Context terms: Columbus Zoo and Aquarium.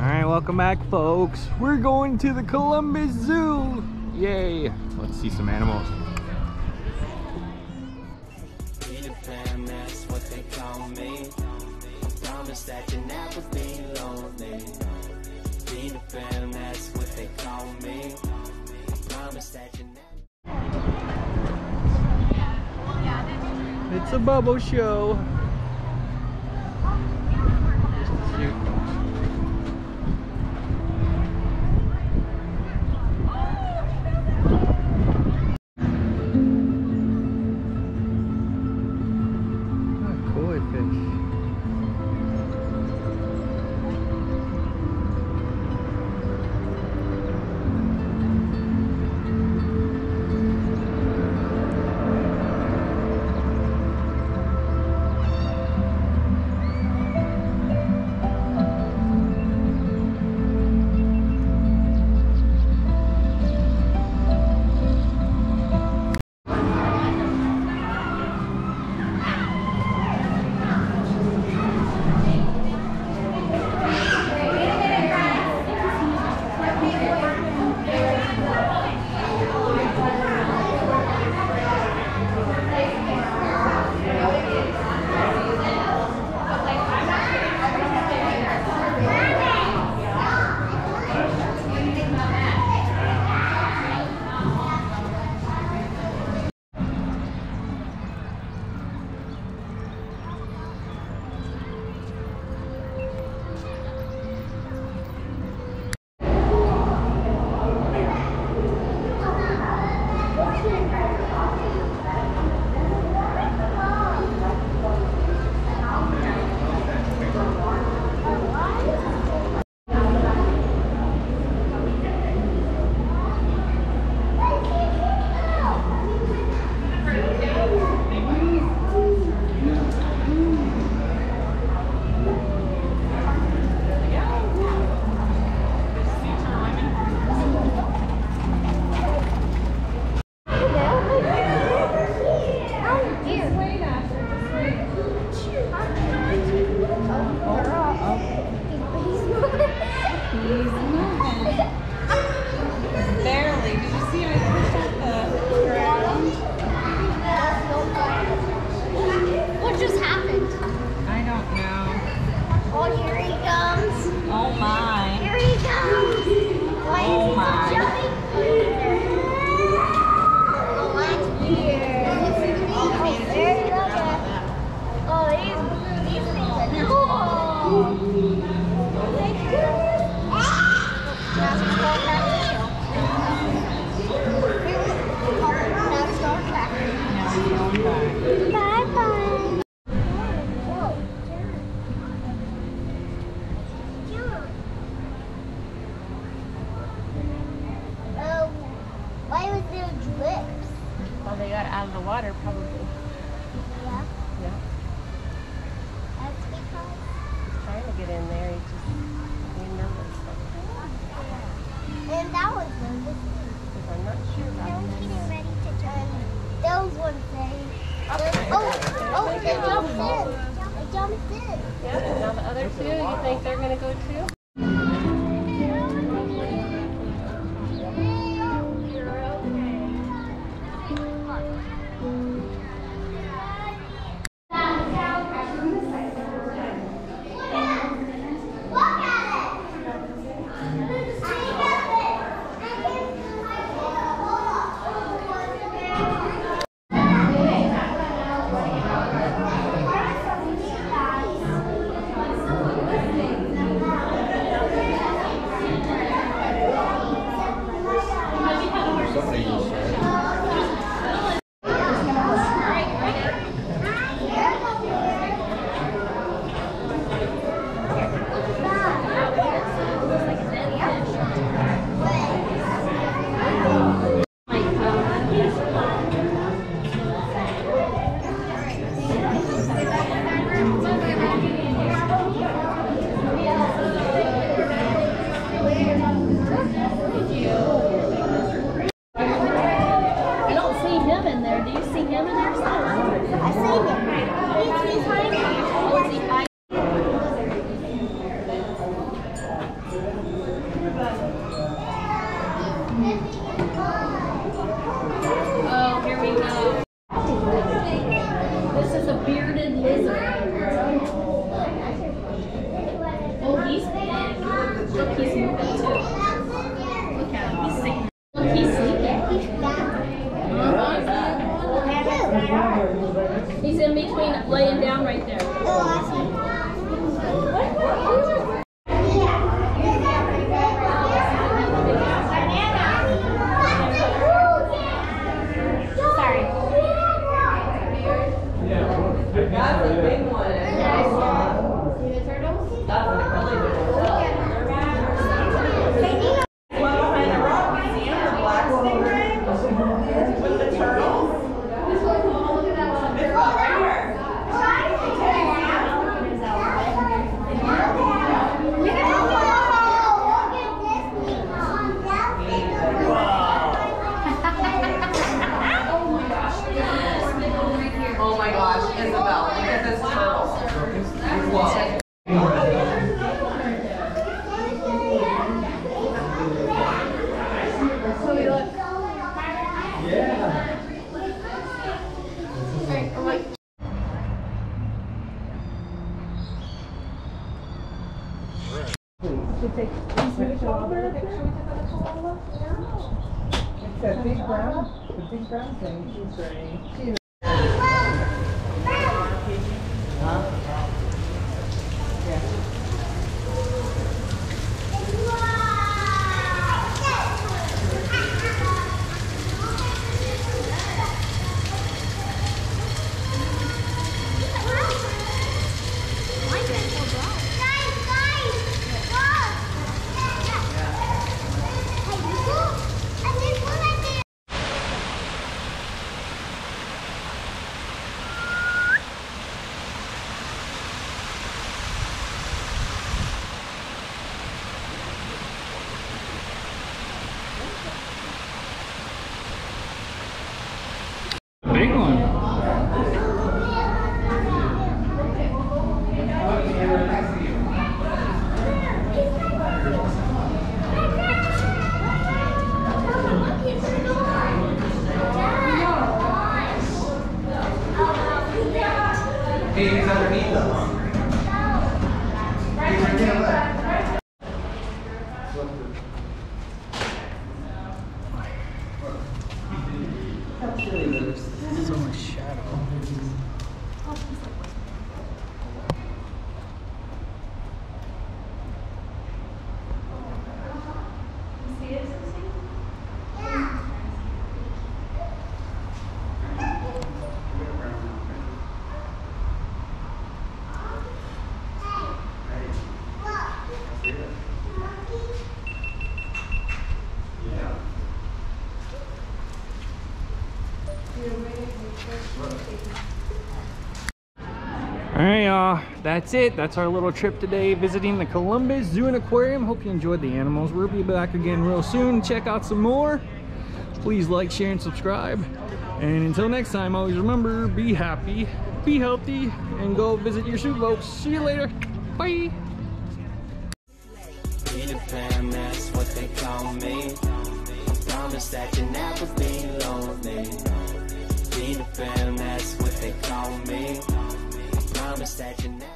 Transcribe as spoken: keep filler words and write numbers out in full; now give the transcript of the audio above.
Alright, welcome back folks. We're going to the Columbus Zoo. Yay. Let's see some animals. Peter Pan, that's what they call me. I promise that you never be lonely. Peter Pan, that's what they call me. I promise that you never. It's a bubble show. Thank you. Should we take a koala? No. It's that big brown, the big brown thing. She's ready. She's big one. He's underneath them. There's so much shadow. You see it, Susie? Yeah. Hey, look. Alright y'all, that's it. That's our little trip today visiting the Columbus Zoo and Aquarium. Hope you enjoyed the animals. We'll be back again real soon. Check out some more. Please like, share, and subscribe. And until next time, always remember, be happy, be healthy, and go visit your zoo, folks. See you later. Bye. Phantom, that's what they call me. I promise that you never